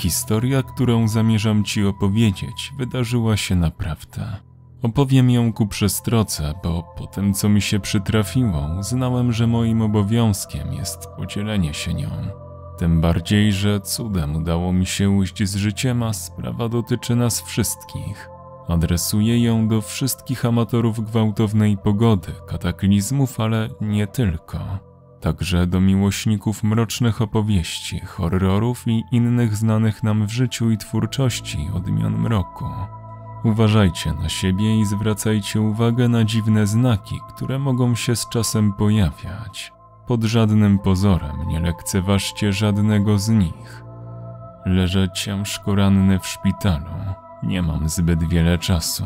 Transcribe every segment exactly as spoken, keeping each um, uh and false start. Historia, którą zamierzam Ci opowiedzieć, wydarzyła się naprawdę. Opowiem ją ku przestrodze, bo po tym, co mi się przytrafiło, uznałem, że moim obowiązkiem jest podzielenie się nią. Tym bardziej, że cudem udało mi się ujść z życiem, a sprawa dotyczy nas wszystkich. Adresuję ją do wszystkich amatorów gwałtownej pogody, kataklizmów, ale nie tylko. Także do miłośników mrocznych opowieści, horrorów i innych znanych nam w życiu i twórczości odmian mroku. Uważajcie na siebie i zwracajcie uwagę na dziwne znaki, które mogą się z czasem pojawiać. Pod żadnym pozorem nie lekceważcie żadnego z nich. Leżę ciężko ranny w szpitalu. Nie mam zbyt wiele czasu.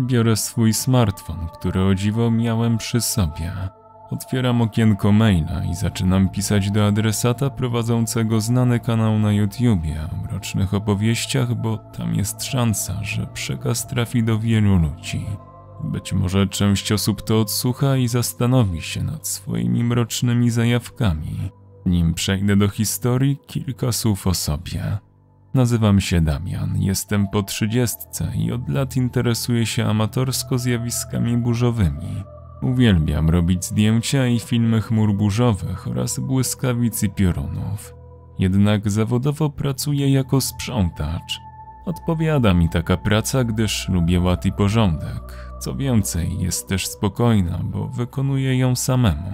Biorę swój smartfon, który o dziwo miałem przy sobie. Otwieram okienko maila i zaczynam pisać do adresata prowadzącego znany kanał na YouTubie o mrocznych opowieściach, bo tam jest szansa, że przekaz trafi do wielu ludzi. Być może część osób to odsłucha i zastanowi się nad swoimi mrocznymi zajawkami. Nim przejdę do historii, kilka słów o sobie. Nazywam się Damian, jestem po trzydziestce i od lat interesuję się amatorsko zjawiskami burzowymi. Uwielbiam robić zdjęcia i filmy chmur burzowych oraz błyskawic i piorunów. Jednak zawodowo pracuję jako sprzątacz. Odpowiada mi taka praca, gdyż lubię ład i porządek. Co więcej, jest też spokojna, bo wykonuję ją samemu.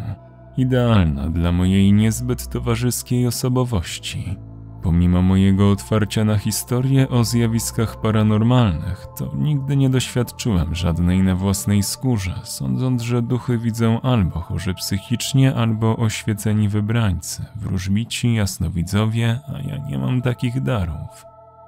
Idealna dla mojej niezbyt towarzyskiej osobowości. Pomimo mojego otwarcia na historię o zjawiskach paranormalnych, to nigdy nie doświadczyłem żadnej na własnej skórze, sądząc, że duchy widzą albo chorzy psychicznie, albo oświeceni wybrańcy, wróżbici, jasnowidzowie, a ja nie mam takich darów.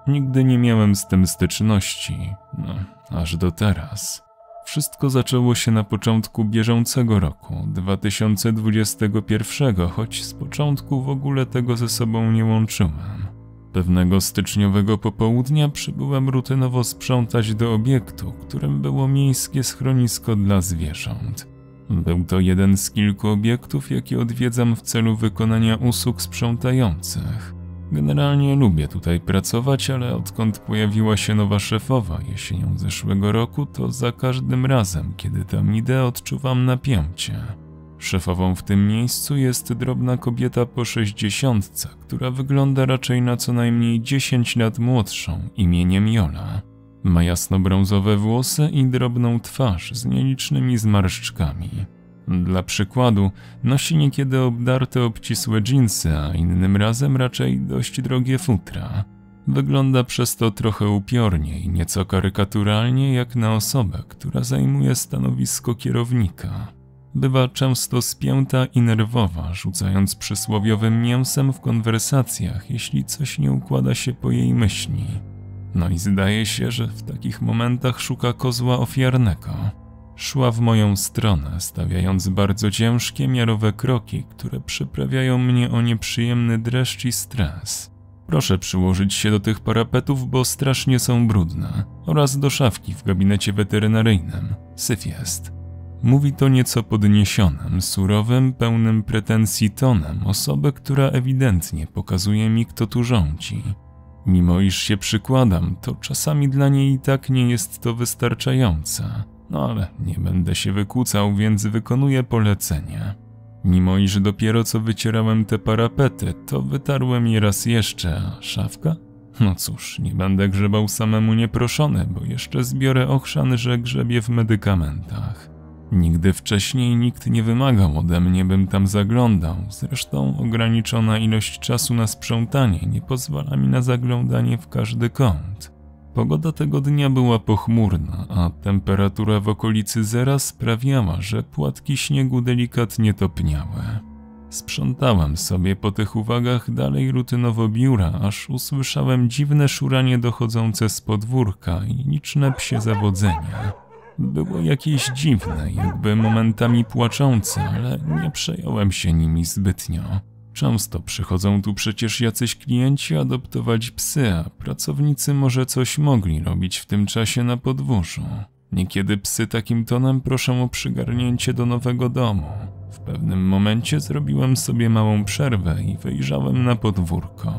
Nigdy nie miałem z tym styczności, no, aż do teraz. Wszystko zaczęło się na początku bieżącego roku, dwa tysiące dwudziestego pierwszego, choć z początku w ogóle tego ze sobą nie łączyłem. Pewnego styczniowego popołudnia przybyłem rutynowo sprzątać do obiektu, którym było miejskie schronisko dla zwierząt. Był to jeden z kilku obiektów, jakie odwiedzam w celu wykonania usług sprzątających. Generalnie lubię tutaj pracować, ale odkąd pojawiła się nowa szefowa jesienią zeszłego roku, to za każdym razem, kiedy tam idę, odczuwam napięcie. Szefową w tym miejscu jest drobna kobieta po sześćdziesiątce, która wygląda raczej na co najmniej dziesięć lat młodszą, imieniem Jola. Ma jasnobrązowe włosy i drobną twarz z nielicznymi zmarszczkami. Dla przykładu, nosi niekiedy obdarte obcisłe dżinsy, a innym razem raczej dość drogie futra. Wygląda przez to trochę upiornie i nieco karykaturalnie jak na osobę, która zajmuje stanowisko kierownika. Bywa często spięta i nerwowa, rzucając przysłowiowym mięsem w konwersacjach, jeśli coś nie układa się po jej myśli. No i zdaje się, że w takich momentach szuka kozła ofiarnego. Szła w moją stronę, stawiając bardzo ciężkie, miarowe kroki, które przyprawiają mnie o nieprzyjemny dreszcz i stres. Proszę przyłożyć się do tych parapetów, bo strasznie są brudne, oraz do szafki w gabinecie weterynaryjnym. Syf jest. Mówi to nieco podniesionym, surowym, pełnym pretensji tonem osoby, która ewidentnie pokazuje mi, kto tu rządzi. Mimo iż się przykładam, to czasami dla niej i tak nie jest to wystarczające. No ale nie będę się wykłócał, więc wykonuję polecenie. Mimo iż dopiero co wycierałem te parapety, to wytarłem je raz jeszcze, a szafka? No cóż, nie będę grzebał samemu nieproszony, bo jeszcze zbiorę ochrzan, że grzebie w medykamentach. Nigdy wcześniej nikt nie wymagał ode mnie, bym tam zaglądał. Zresztą ograniczona ilość czasu na sprzątanie nie pozwala mi na zaglądanie w każdy kąt. Pogoda tego dnia była pochmurna, a temperatura w okolicy zera sprawiała, że płatki śniegu delikatnie topniały. Sprzątałem sobie po tych uwagach dalej rutynowo biura, aż usłyszałem dziwne szuranie dochodzące z podwórka i liczne psie zawodzenia. Było jakieś dziwne, jakby momentami płaczące, ale nie przejąłem się nimi zbytnio. Często przychodzą tu przecież jacyś klienci adoptować psy, a pracownicy może coś mogli robić w tym czasie na podwórzu. Niekiedy psy takim tonem proszą o przygarnięcie do nowego domu. W pewnym momencie zrobiłem sobie małą przerwę i wyjrzałem na podwórko.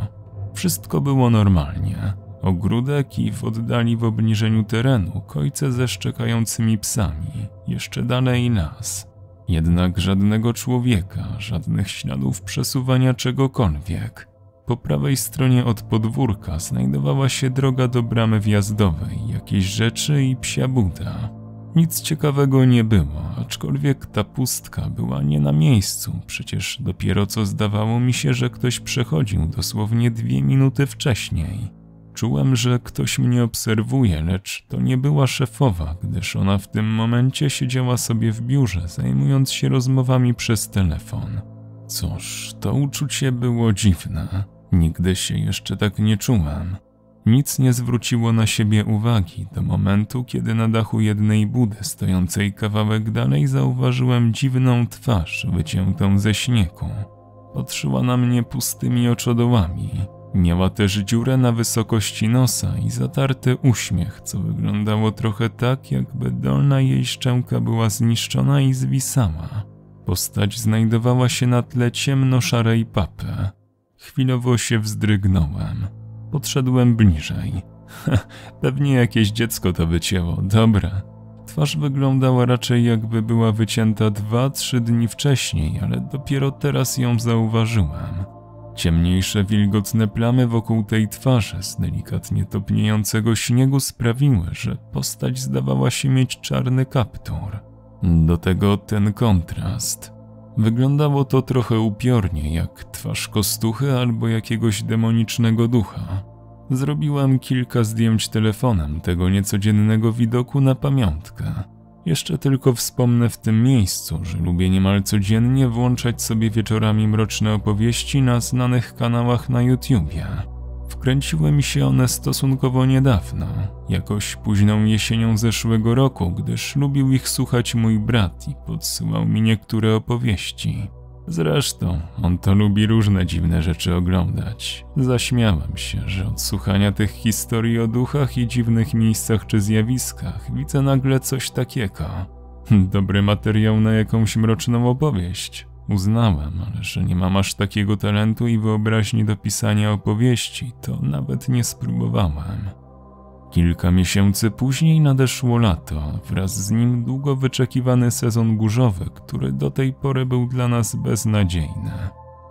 Wszystko było normalnie. Ogródek i w oddali w obniżeniu terenu kojce ze szczekającymi psami, jeszcze dalej las. Jednak żadnego człowieka, żadnych śladów przesuwania czegokolwiek. Po prawej stronie od podwórka znajdowała się droga do bramy wjazdowej, jakieś rzeczy i psia buta. Nic ciekawego nie było, aczkolwiek ta pustka była nie na miejscu, przecież dopiero co zdawało mi się, że ktoś przechodził dosłownie dwie minuty wcześniej. Czułem, że ktoś mnie obserwuje, lecz to nie była szefowa, gdyż ona w tym momencie siedziała sobie w biurze, zajmując się rozmowami przez telefon. Cóż, to uczucie było dziwne. Nigdy się jeszcze tak nie czułem. Nic nie zwróciło na siebie uwagi do momentu, kiedy na dachu jednej budy stojącej kawałek dalej zauważyłem dziwną twarz wyciętą ze śniegu. Patrzyła na mnie pustymi oczodołami. Miała też dziurę na wysokości nosa i zatarty uśmiech, co wyglądało trochę tak, jakby dolna jej szczęka była zniszczona i zwisała. Postać znajdowała się na tle ciemnoszarej papy. Chwilowo się wzdrygnąłem. Podszedłem bliżej. Ha, pewnie jakieś dziecko to wycięło, dobra. Twarz wyglądała raczej jakby była wycięta dwa, trzy dni wcześniej, ale dopiero teraz ją zauważyłem. Ciemniejsze, wilgotne plamy wokół tej twarzy z delikatnie topniejącego śniegu sprawiły, że postać zdawała się mieć czarny kaptur. Do tego ten kontrast. Wyglądało to trochę upiornie, jak twarz kostuchy albo jakiegoś demonicznego ducha. Zrobiłem kilka zdjęć telefonem tego niecodziennego widoku na pamiątkę. Jeszcze tylko wspomnę w tym miejscu, że lubię niemal codziennie włączać sobie wieczorami mroczne opowieści na znanych kanałach na YouTubie. Wkręciły mi się one stosunkowo niedawno, jakoś późną jesienią zeszłego roku, gdyż lubił ich słuchać mój brat i podsyłał mi niektóre opowieści. Zresztą on to lubi różne dziwne rzeczy oglądać. Zaśmiałem się, że od słuchania tych historii o duchach i dziwnych miejscach czy zjawiskach widzę nagle coś takiego. Dobry materiał na jakąś mroczną opowieść. Uznałem, ale że nie mam aż takiego talentu i wyobraźni do pisania opowieści, to nawet nie spróbowałem. Kilka miesięcy później nadeszło lato, wraz z nim długo wyczekiwany sezon burzowy, który do tej pory był dla nas beznadziejny.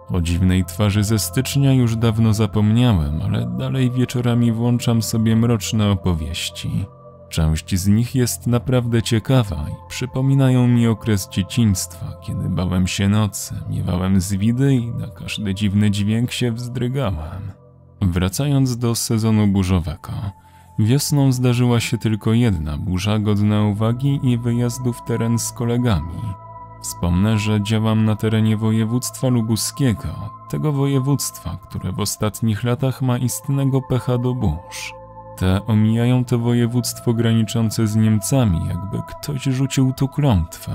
O dziwnej twarzy ze stycznia już dawno zapomniałem, ale dalej wieczorami włączam sobie mroczne opowieści. Część z nich jest naprawdę ciekawa i przypominają mi okres dzieciństwa, kiedy bałem się nocy, miewałem zwidy i na każdy dziwny dźwięk się wzdrygałem. Wracając do sezonu burzowego. Wiosną zdarzyła się tylko jedna burza godna uwagi i wyjazdu w teren z kolegami. Wspomnę, że działam na terenie województwa lubuskiego, tego województwa, które w ostatnich latach ma istnego pecha do burz. Te omijają to województwo graniczące z Niemcami, jakby ktoś rzucił tu klątwę.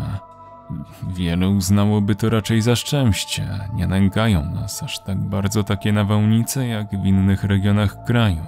Wielu uznałoby to raczej za szczęście, nie nękają nas aż tak bardzo takie nawałnice jak w innych regionach kraju.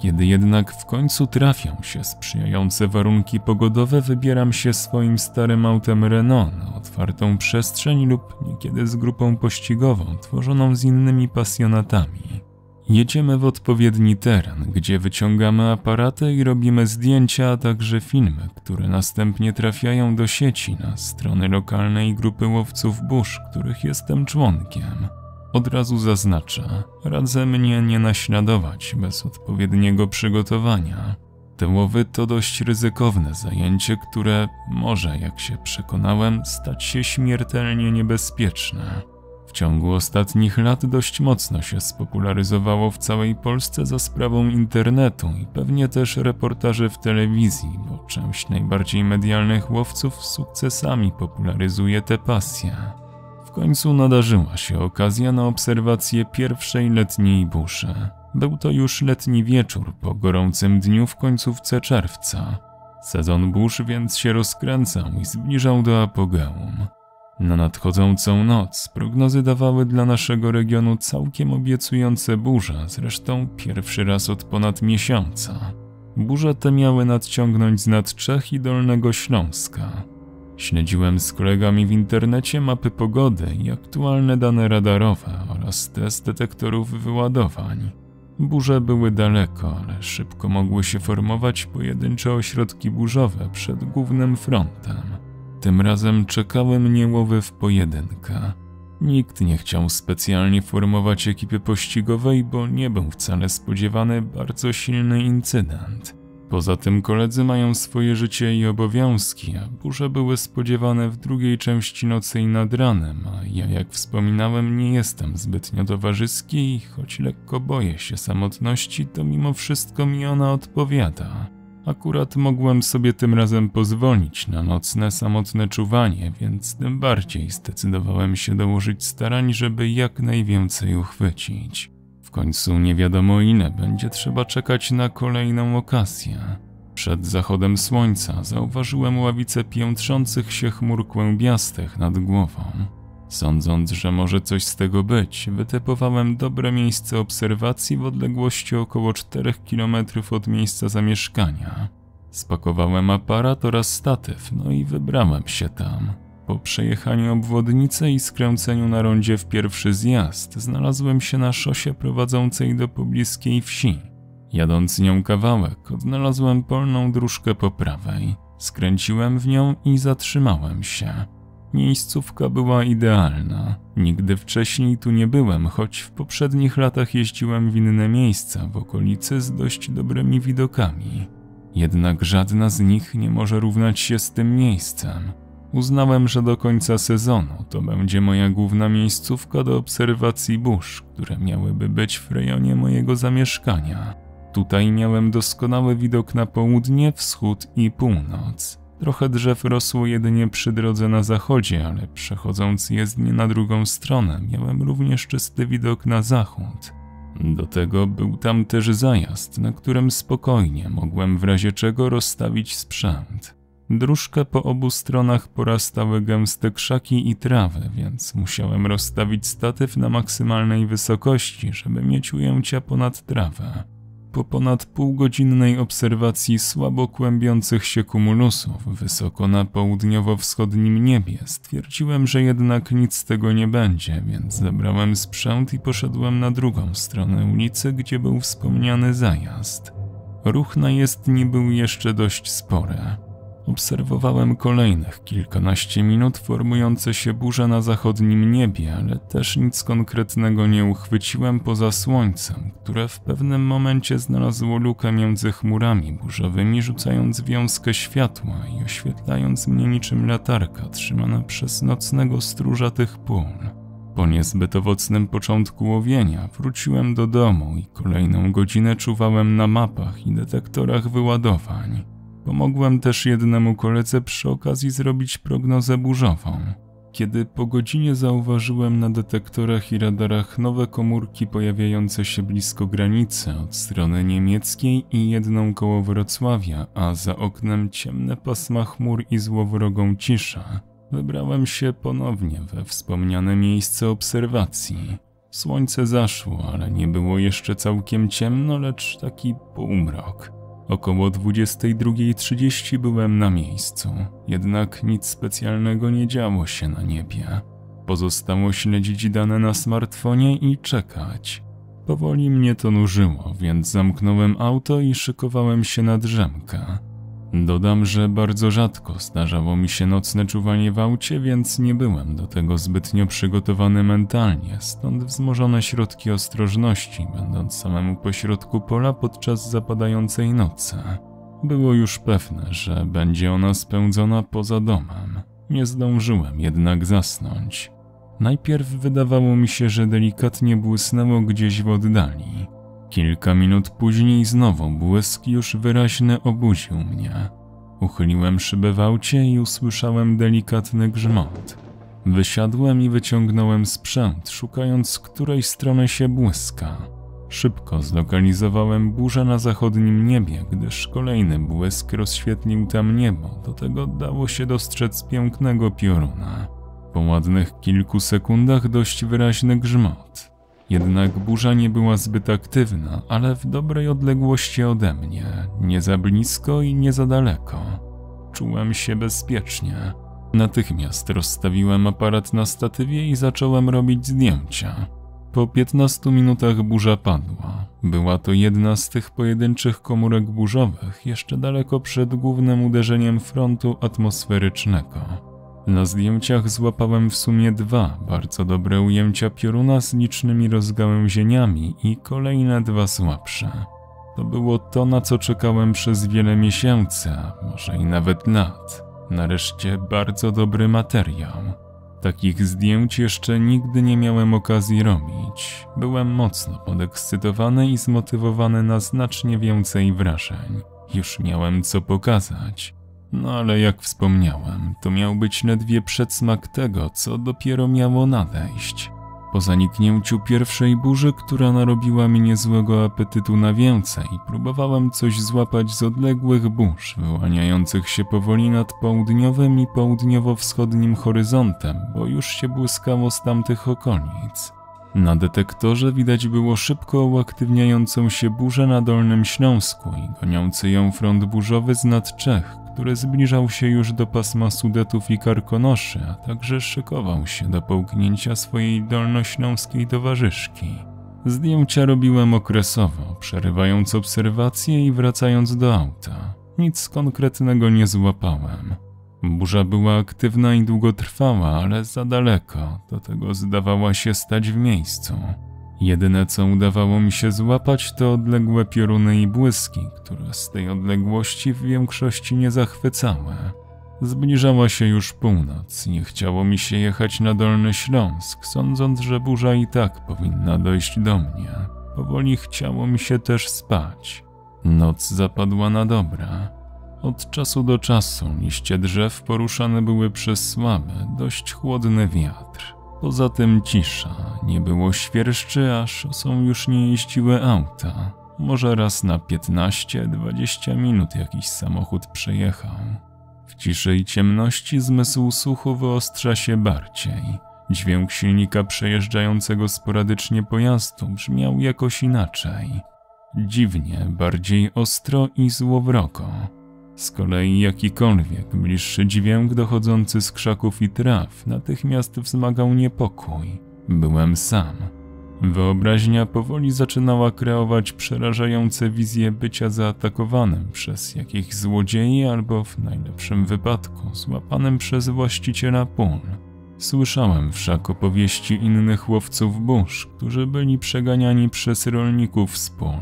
Kiedy jednak w końcu trafią się sprzyjające warunki pogodowe, wybieram się swoim starym autem Renault na otwartą przestrzeń lub niekiedy z grupą pościgową tworzoną z innymi pasjonatami. Jedziemy w odpowiedni teren, gdzie wyciągamy aparaty i robimy zdjęcia, a także filmy, które następnie trafiają do sieci na strony lokalnej grupy łowców burz, których jestem członkiem. Od razu zaznaczę, radzę mnie nie naśladować bez odpowiedniego przygotowania. Te łowy to dość ryzykowne zajęcie, które może, jak się przekonałem, stać się śmiertelnie niebezpieczne. W ciągu ostatnich lat dość mocno się spopularyzowało w całej Polsce za sprawą internetu i pewnie też reportaży w telewizji, bo część najbardziej medialnych łowców z sukcesami popularyzuje tę pasję. W końcu nadarzyła się okazja na obserwację pierwszej letniej burzy. Był to już letni wieczór po gorącym dniu w końcówce czerwca. Sezon burz więc się rozkręcał i zbliżał do apogeum. Na nadchodzącą noc prognozy dawały dla naszego regionu całkiem obiecujące burze, zresztą pierwszy raz od ponad miesiąca. Burze te miały nadciągnąć znad Czech i Dolnego Śląska. Śledziłem z kolegami w internecie mapy pogody i aktualne dane radarowe oraz test detektorów wyładowań. Burze były daleko, ale szybko mogły się formować pojedyncze ośrodki burzowe przed głównym frontem. Tym razem czekały mnie łowy w pojedynkę. Nikt nie chciał specjalnie formować ekipy pościgowej, bo nie był wcale spodziewany bardzo silny incydent. Poza tym koledzy mają swoje życie i obowiązki, a burze były spodziewane w drugiej części nocy i nad ranem, a ja, jak wspominałem, nie jestem zbytnio towarzyski i choć lekko boję się samotności, to mimo wszystko mi ona odpowiada. Akurat mogłem sobie tym razem pozwolić na nocne, samotne czuwanie, więc tym bardziej zdecydowałem się dołożyć starań, żeby jak najwięcej uchwycić. W końcu nie wiadomo ile będzie trzeba czekać na kolejną okazję. Przed zachodem słońca zauważyłem ławicę piętrzących się chmur kłębiastych nad głową. Sądząc, że może coś z tego być, wytypowałem dobre miejsce obserwacji w odległości około czterech kilometrów od miejsca zamieszkania. Spakowałem aparat oraz statyw, no i wybrałem się tam. Po przejechaniu obwodnicy i skręceniu na rondzie w pierwszy zjazd znalazłem się na szosie prowadzącej do pobliskiej wsi. Jadąc nią kawałek, odnalazłem polną dróżkę po prawej. Skręciłem w nią i zatrzymałem się. Miejscówka była idealna. Nigdy wcześniej tu nie byłem, choć w poprzednich latach jeździłem w inne miejsca w okolicy z dość dobrymi widokami. Jednak żadna z nich nie może równać się z tym miejscem. Uznałem, że do końca sezonu to będzie moja główna miejscówka do obserwacji burz, które miałyby być w rejonie mojego zamieszkania. Tutaj miałem doskonały widok na południe, wschód i północ. Trochę drzew rosło jedynie przy drodze na zachodzie, ale przechodząc jezdnię na drugą stronę miałem również czysty widok na zachód. Do tego był tam też zajazd, na którym spokojnie mogłem w razie czego rozstawić sprzęt. Dróżkę po obu stronach porastały gęste krzaki i trawy, więc musiałem rozstawić statyw na maksymalnej wysokości, żeby mieć ujęcia ponad trawę. Po ponad półgodzinnej obserwacji słabo kłębiących się kumulusów wysoko na południowo-wschodnim niebie stwierdziłem, że jednak nic z tego nie będzie, więc zabrałem sprzęt i poszedłem na drugą stronę ulicy, gdzie był wspomniany zajazd. Ruch na jezdni był jeszcze dość spory. Obserwowałem kolejnych kilkanaście minut formujące się burze na zachodnim niebie, ale też nic konkretnego nie uchwyciłem poza słońcem, które w pewnym momencie znalazło lukę między chmurami burzowymi, rzucając wiązkę światła i oświetlając mnie niczym latarka trzymana przez nocnego stróża tych pól. Po niezbyt owocnym początku łowienia wróciłem do domu i kolejną godzinę czuwałem na mapach i detektorach wyładowań. Pomogłem też jednemu koledze przy okazji zrobić prognozę burzową. Kiedy po godzinie zauważyłem na detektorach i radarach nowe komórki pojawiające się blisko granicy od strony niemieckiej i jedną koło Wrocławia, a za oknem ciemne pasma chmur i złowrogą cisza, wybrałem się ponownie we wspomniane miejsce obserwacji. Słońce zaszło, ale nie było jeszcze całkiem ciemno, lecz taki półmrok. Około dwudziestej drugiej trzydzieści byłem na miejscu, jednak nic specjalnego nie działo się na niebie. Pozostało śledzić dane na smartfonie i czekać. Powoli mnie to nużyło, więc zamknąłem auto i szykowałem się na drzemkę. Dodam, że bardzo rzadko zdarzało mi się nocne czuwanie w aucie, więc nie byłem do tego zbytnio przygotowany mentalnie, stąd wzmożone środki ostrożności, będąc samemu pośrodku pola podczas zapadającej nocy. Było już pewne, że będzie ona spędzona poza domem. Nie zdążyłem jednak zasnąć. Najpierw wydawało mi się, że delikatnie błysnęło gdzieś w oddali. Kilka minut później znowu błysk już wyraźny obudził mnie. Uchyliłem szybę w aucie i usłyszałem delikatny grzmot. Wysiadłem i wyciągnąłem sprzęt, szukając, z której strony się błyska. Szybko zlokalizowałem burzę na zachodnim niebie, gdyż kolejny błysk rozświetlił tam niebo, do tego dało się dostrzec pięknego pioruna. Po ładnych kilku sekundach dość wyraźny grzmot. Jednak burza nie była zbyt aktywna, ale w dobrej odległości ode mnie, nie za blisko i nie za daleko. Czułem się bezpiecznie. Natychmiast rozstawiłem aparat na statywie i zacząłem robić zdjęcia. Po piętnastu minutach burza padła. Była to jedna z tych pojedynczych komórek burzowych jeszcze daleko przed głównym uderzeniem frontu atmosferycznego. Na zdjęciach złapałem w sumie dwa bardzo dobre ujęcia pioruna z licznymi rozgałęzieniami i kolejne dwa słabsze. To było to, na co czekałem przez wiele miesięcy, a może i nawet lat. Nareszcie bardzo dobry materiał. Takich zdjęć jeszcze nigdy nie miałem okazji robić. Byłem mocno podekscytowany i zmotywowany na znacznie więcej wrażeń. Już miałem co pokazać. No ale jak wspomniałem, to miał być ledwie przedsmak tego, co dopiero miało nadejść. Po zaniknięciu pierwszej burzy, która narobiła mi niezłego apetytu na więcej, próbowałem coś złapać z odległych burz, wyłaniających się powoli nad południowym i południowo-wschodnim horyzontem, bo już się błyskało z tamtych okolic. Na detektorze widać było szybko uaktywniającą się burzę na Dolnym Śląsku i goniący ją front burzowy z nad Czech, który zbliżał się już do pasma Sudetów i Karkonoszy, a także szykował się do połknięcia swojej dolnośląskiej towarzyszki. Zdjęcia robiłem okresowo, przerywając obserwacje i wracając do auta. Nic konkretnego nie złapałem. Burza była aktywna i długotrwała, ale za daleko, do tego zdawała się stać w miejscu. Jedyne co udawało mi się złapać to odległe pioruny i błyski, które z tej odległości w większości nie zachwycały. Zbliżała się już północ, nie chciało mi się jechać na Dolny Śląsk, sądząc, że burza i tak powinna dojść do mnie. Powoli chciało mi się też spać. Noc zapadła na dobre. Od czasu do czasu liście drzew poruszane były przez słaby, dość chłodny wiatr. Poza tym cisza, nie było świerszczy, a szosą już nie jeździły auta. Może raz na piętnaście dwadzieścia minut jakiś samochód przejechał. W ciszy i ciemności zmysł słuchu wyostrza się bardziej. Dźwięk silnika przejeżdżającego sporadycznie pojazdu brzmiał jakoś inaczej. Dziwnie, bardziej ostro i złowrogo. Z kolei jakikolwiek bliższy dźwięk dochodzący z krzaków i traw natychmiast wzmagał niepokój. Byłem sam. Wyobraźnia powoli zaczynała kreować przerażające wizje bycia zaatakowanym przez jakichś złodziei albo w najlepszym wypadku złapanym przez właściciela pól. Słyszałem wszak opowieści innych łowców burz, którzy byli przeganiani przez rolników z pól.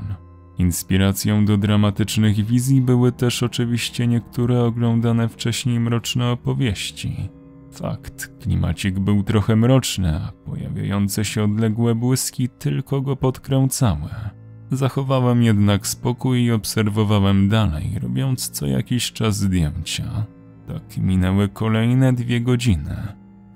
Inspiracją do dramatycznych wizji były też oczywiście niektóre oglądane wcześniej mroczne opowieści. Fakt, klimacik był trochę mroczny, a pojawiające się odległe błyski tylko go podkręcały. Zachowałem jednak spokój i obserwowałem dalej, robiąc co jakiś czas zdjęcia. Tak minęły kolejne dwie godziny.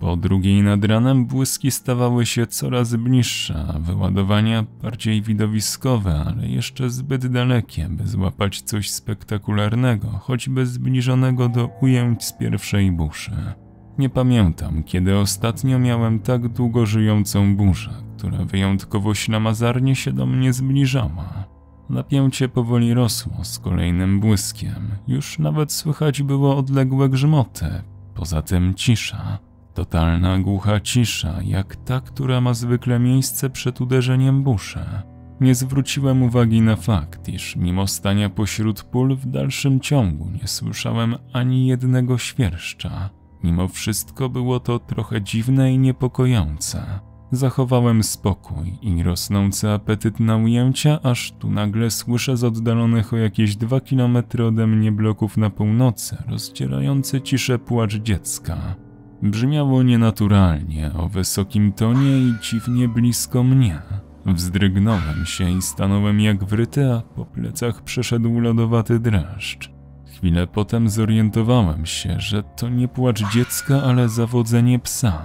Po drugiej nad ranem błyski stawały się coraz bliższe, a wyładowania bardziej widowiskowe, ale jeszcze zbyt dalekie, by złapać coś spektakularnego, choćby zbliżonego do ujęć z pierwszej burzy. Nie pamiętam, kiedy ostatnio miałem tak długo żyjącą burzę, która wyjątkowo ślamazarnie się do mnie zbliżała. Napięcie powoli rosło z kolejnym błyskiem, już nawet słychać było odległe grzmoty, poza tym cisza. Totalna, głucha cisza, jak ta, która ma zwykle miejsce przed uderzeniem burzy. Nie zwróciłem uwagi na fakt, iż mimo stania pośród pól w dalszym ciągu nie słyszałem ani jednego świerszcza. Mimo wszystko było to trochę dziwne i niepokojące. Zachowałem spokój i rosnący apetyt na ujęcia, aż tu nagle słyszę z oddalonych o jakieś dwa kilometry ode mnie bloków na północy rozdzierający ciszę płacz dziecka. Brzmiało nienaturalnie, o wysokim tonie i dziwnie blisko mnie. Wzdrygnąłem się i stanąłem jak wryty, a po plecach przeszedł lodowaty dreszcz. Chwilę potem zorientowałem się, że to nie płacz dziecka, ale zawodzenie psa.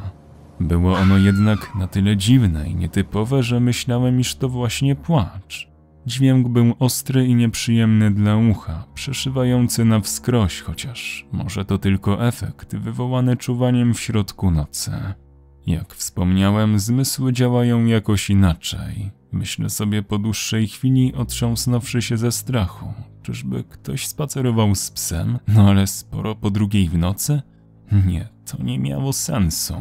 Było ono jednak na tyle dziwne i nietypowe, że myślałem, iż to właśnie płacz. Dźwięk był ostry i nieprzyjemny dla ucha, przeszywający na wskroś, chociaż może to tylko efekt wywołany czuwaniem w środku nocy. Jak wspomniałem, zmysły działają jakoś inaczej. Myślę sobie po dłuższej chwili, otrząsnąwszy się ze strachu. Czyżby ktoś spacerował z psem? No ale sporo po drugiej w nocy? Nie, to nie miało sensu.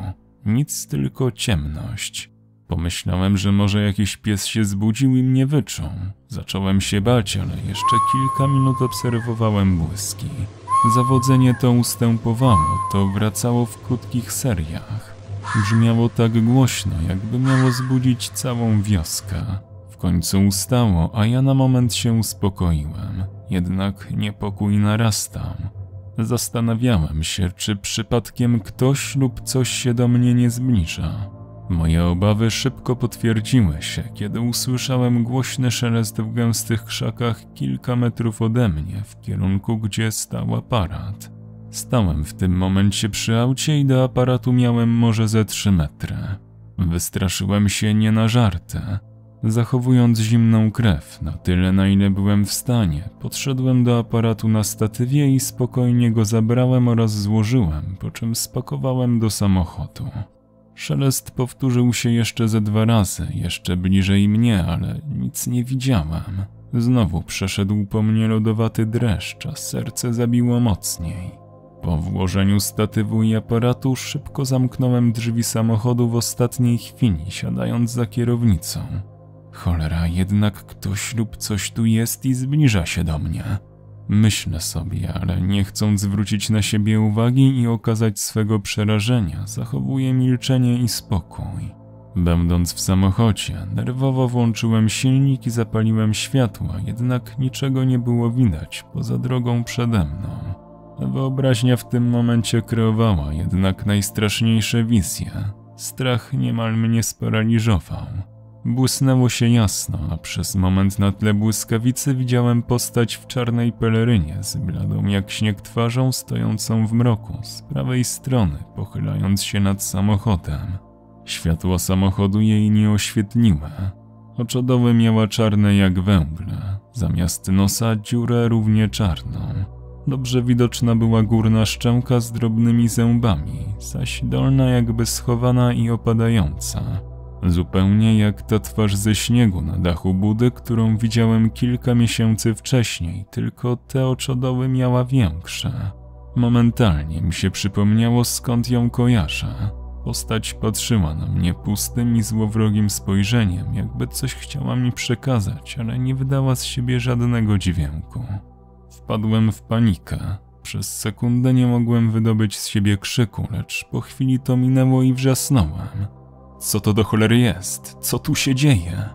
Nic, tylko ciemność. Pomyślałem, że może jakiś pies się zbudził i mnie wyczuł. Zacząłem się bać, ale jeszcze kilka minut obserwowałem błyski. Zawodzenie to ustępowało, to wracało w krótkich seriach. Brzmiało tak głośno, jakby miało zbudzić całą wioskę. W końcu ustało, a ja na moment się uspokoiłem. Jednak niepokój narastał. Zastanawiałem się, czy przypadkiem ktoś lub coś się do mnie nie zbliża. Moje obawy szybko potwierdziły się, kiedy usłyszałem głośny szelest w gęstych krzakach kilka metrów ode mnie, w kierunku, gdzie stał aparat. Stałem w tym momencie przy aucie i do aparatu miałem może ze trzy metry. Wystraszyłem się nie na żarty. Zachowując zimną krew, na tyle na ile byłem w stanie, podszedłem do aparatu na statywie i spokojnie go zabrałem oraz złożyłem, po czym spakowałem do samochodu. Szelest powtórzył się jeszcze ze dwa razy, jeszcze bliżej mnie, ale nic nie widziałem. Znowu przeszedł po mnie lodowaty dreszcz, a serce zabiło mocniej. Po włożeniu statywu i aparatu szybko zamknąłem drzwi samochodu w ostatniej chwili, siadając za kierownicą. Cholera, jednak ktoś lub coś tu jest i zbliża się do mnie. Myślę sobie, ale nie chcąc zwrócić na siebie uwagi i okazać swego przerażenia, zachowuję milczenie i spokój. Będąc w samochodzie, nerwowo włączyłem silnik i zapaliłem światła, jednak niczego nie było widać poza drogą przede mną. Wyobraźnia w tym momencie kreowała jednak najstraszniejsze wizje. Strach niemal mnie sparaliżował. Błysnęło się jasno, a przez moment na tle błyskawicy widziałem postać w czarnej pelerynie z bladą jak śnieg twarzą stojącą w mroku z prawej strony, pochylając się nad samochodem. Światło samochodu jej nie oświetliło. Oczodoły miała czarne jak węgle, zamiast nosa dziurę równie czarną. Dobrze widoczna była górna szczęka z drobnymi zębami, zaś dolna jakby schowana i opadająca. Zupełnie jak ta twarz ze śniegu na dachu budy, którą widziałem kilka miesięcy wcześniej, tylko te oczodoły miała większe. Momentalnie mi się przypomniało, skąd ją kojarzę. Postać patrzyła na mnie pustym i złowrogim spojrzeniem, jakby coś chciała mi przekazać, ale nie wydała z siebie żadnego dźwięku. Wpadłem w panikę. Przez sekundę nie mogłem wydobyć z siebie krzyku, lecz po chwili to minęło i wrzasnąłem. Co to do cholery jest? Co tu się dzieje?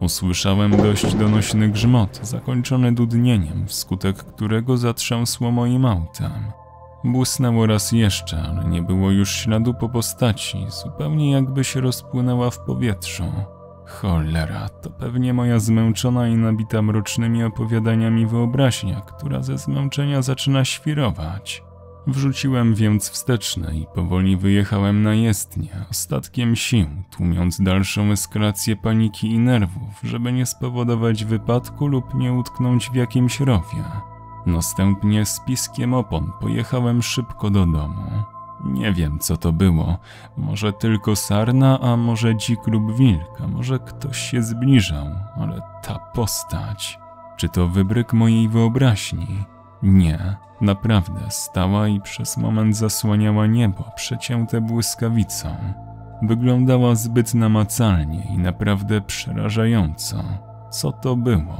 Usłyszałem dość donośny grzmot, zakończony dudnieniem, wskutek którego zatrzęsło moim autem. Błysnęło raz jeszcze, ale nie było już śladu po postaci, zupełnie jakby się rozpłynęła w powietrzu. Cholera, to pewnie moja zmęczona i nabita mrocznymi opowiadaniami wyobraźnia, która ze zmęczenia zaczyna świrować. Wrzuciłem więc wsteczne i powoli wyjechałem na jezdnię, ostatkiem sił, tłumiąc dalszą eskalację paniki i nerwów, żeby nie spowodować wypadku lub nie utknąć w jakimś rowie. Następnie z piskiem opon pojechałem szybko do domu. Nie wiem, co to było, może tylko sarna, a może dzik lub wilk, a może ktoś się zbliżał, ale ta postać... Czy to wybryk mojej wyobraźni? Nie, naprawdę stała i przez moment zasłaniała niebo przecięte błyskawicą. Wyglądała zbyt namacalnie i naprawdę przerażająco. Co to było?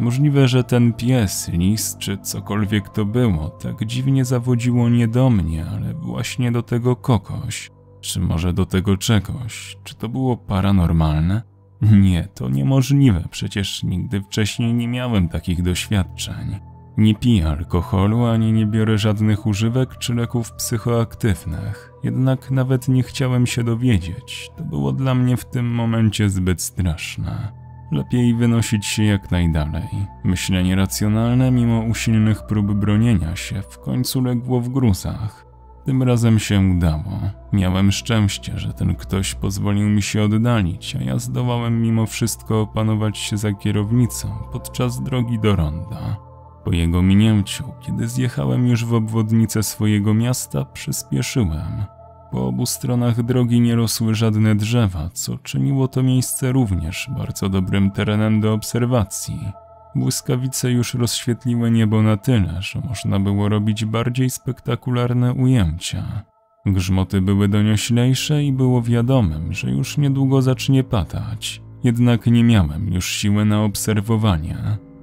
Możliwe, że ten pies, lis czy cokolwiek to było, tak dziwnie zawodziło nie do mnie, ale właśnie do tego kogoś. Czy może do tego czegoś? Czy to było paranormalne? Nie, to niemożliwe, przecież nigdy wcześniej nie miałem takich doświadczeń. Nie piję alkoholu, ani nie biorę żadnych używek czy leków psychoaktywnych. Jednak nawet nie chciałem się dowiedzieć. To było dla mnie w tym momencie zbyt straszne. Lepiej wynosić się jak najdalej. Myślenie racjonalne, mimo usilnych prób bronienia się, w końcu legło w gruzach. Tym razem się udało. Miałem szczęście, że ten ktoś pozwolił mi się oddalić, a ja zdołałem mimo wszystko opanować się za kierownicą podczas drogi do ronda. Po jego minięciu, kiedy zjechałem już w obwodnicę swojego miasta, przyspieszyłem. Po obu stronach drogi nie rosły żadne drzewa, co czyniło to miejsce również bardzo dobrym terenem do obserwacji. Błyskawice już rozświetliły niebo na tyle, że można było robić bardziej spektakularne ujęcia. Grzmoty były donioślejsze i było wiadomym, że już niedługo zacznie patać. Jednak nie miałem już siły na obserwowanie.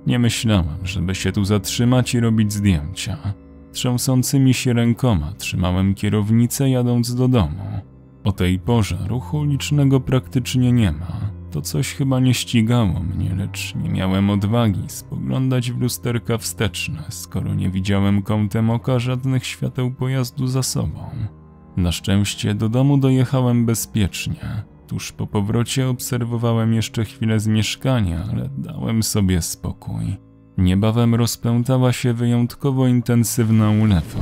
Nie myślałem, żeby się tu zatrzymać i robić zdjęcia. Trząsącymi się rękoma trzymałem kierownicę, jadąc do domu. O tej porze ruchu ulicznego praktycznie nie ma. To coś chyba nie ścigało mnie, lecz nie miałem odwagi spoglądać w lusterka wsteczne, skoro nie widziałem kątem oka żadnych świateł pojazdu za sobą. Na szczęście do domu dojechałem bezpiecznie. Tuż po powrocie obserwowałem jeszcze chwilę z mieszkania, ale dałem sobie spokój. Niebawem rozpętała się wyjątkowo intensywna ulewa.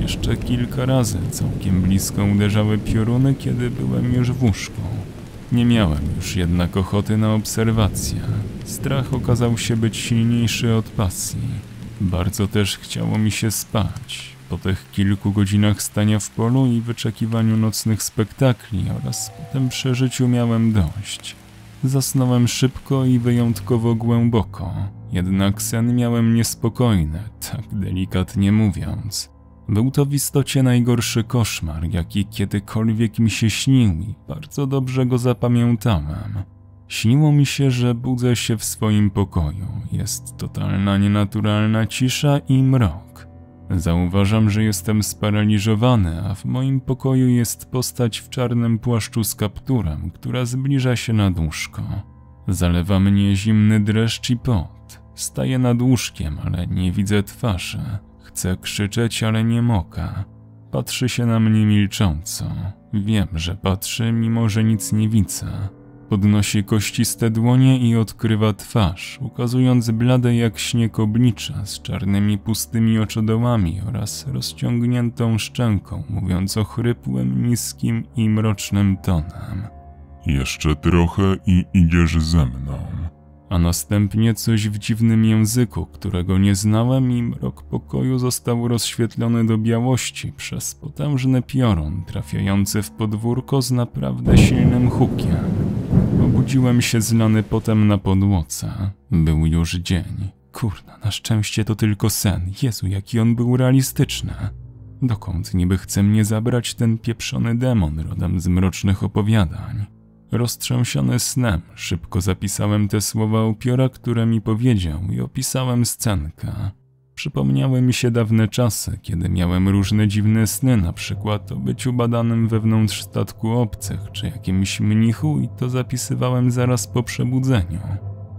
Jeszcze kilka razy całkiem blisko uderzały pioruny, kiedy byłem już w łóżku. Nie miałem już jednak ochoty na obserwację. Strach okazał się być silniejszy od pasji. Bardzo też chciało mi się spać. Po tych kilku godzinach stania w polu i wyczekiwaniu nocnych spektakli oraz po tym przeżyciu miałem dość. Zasnąłem szybko i wyjątkowo głęboko. Jednak sen miałem niespokojny, tak delikatnie mówiąc. Był to w istocie najgorszy koszmar, jaki kiedykolwiek mi się śnił i bardzo dobrze go zapamiętałem. Śniło mi się, że budzę się w swoim pokoju. Jest totalna, nienaturalna cisza i mrok. Zauważam, że jestem sparaliżowany, a w moim pokoju jest postać w czarnym płaszczu z kapturem, która zbliża się nad łóżko. Zalewa mnie zimny dreszcz i pot. Staję nad łóżkiem, ale nie widzę twarzy. Chcę krzyczeć, ale nie mogę. Patrzy się na mnie milcząco. Wiem, że patrzy, mimo że nic nie widzę. Podnosi kościste dłonie i odkrywa twarz, ukazując blade jak śnieg oblicze z czarnymi pustymi oczodołami oraz rozciągniętą szczęką, mówiąc ochrypłym, niskim i mrocznym tonem. Jeszcze trochę i idziesz ze mną. A następnie coś w dziwnym języku, którego nie znałem, i mrok pokoju został rozświetlony do białości przez potężny piorun trafiający w podwórko z naprawdę silnym hukiem. Obudziłem się zlany potem na podłodze. Był już dzień. Kurna, na szczęście to tylko sen. Jezu, jaki on był realistyczny. Dokąd niby chce mnie zabrać ten pieprzony demon rodem z mrocznych opowiadań? Roztrząsiony snem, szybko zapisałem te słowa upiora, które mi powiedział, i opisałem scenkę. Przypomniały mi się dawne czasy, kiedy miałem różne dziwne sny, na przykład o byciu badanym wewnątrz statku obcych czy jakimś mnichu, i to zapisywałem zaraz po przebudzeniu.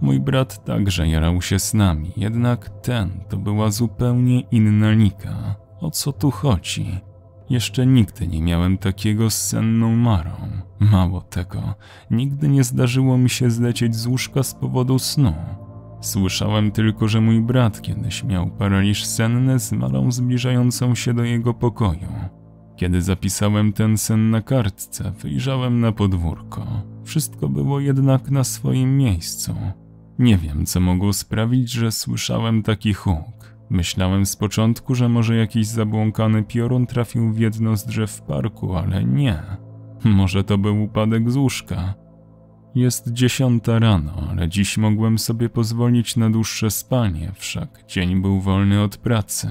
Mój brat także jarał się snami, jednak ten to była zupełnie inna liga. O co tu chodzi? Jeszcze nigdy nie miałem takiego z senną marą. Mało tego, nigdy nie zdarzyło mi się zlecieć z łóżka z powodu snu. Słyszałem tylko, że mój brat kiedyś miał paraliż senny z marą zbliżającą się do jego pokoju. Kiedy zapisałem ten sen na kartce, wyjrzałem na podwórko. Wszystko było jednak na swoim miejscu. Nie wiem, co mogło sprawić, że słyszałem taki huk. Myślałem z początku, że może jakiś zabłąkany piorun trafił w jedno z drzew w parku, ale nie. Może to był upadek z łóżka. Jest dziesiąta rano, ale dziś mogłem sobie pozwolić na dłuższe spanie, wszak dzień był wolny od pracy.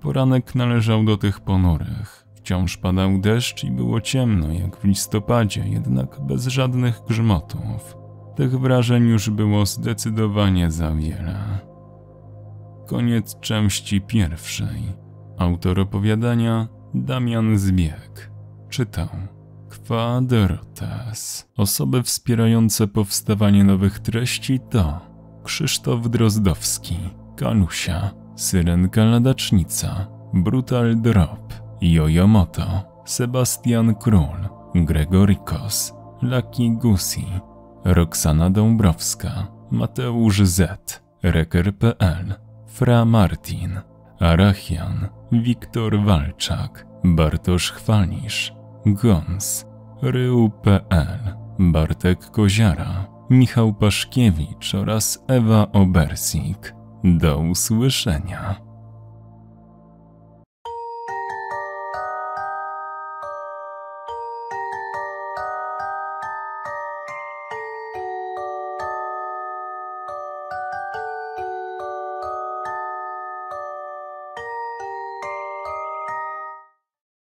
Poranek należał do tych ponurych. Wciąż padał deszcz i było ciemno jak w listopadzie, jednak bez żadnych grzmotów. Tych wrażeń już było zdecydowanie za wiele. Koniec części pierwszej. Autor opowiadania Damian Zbieg. Czytał Quadrotes. Osoby wspierające powstawanie nowych treści to Krzysztof Drozdowski, Kalusia, Syrenka Ladacznica, Brutal Drop, yooyoymodo, Sebastian Król, Gregorikos, Lucky Guzi, Roxana Dąbrowska, Mateusz Z, Recker P L, Fra Martin, Arachian, Wiktor Walczak, Bartosz Chwalisz, GhonzZ, ryu kropka pe el, Bartek Koziara, Michał Paszkiewicz oraz Ewa Obersik. Do usłyszenia.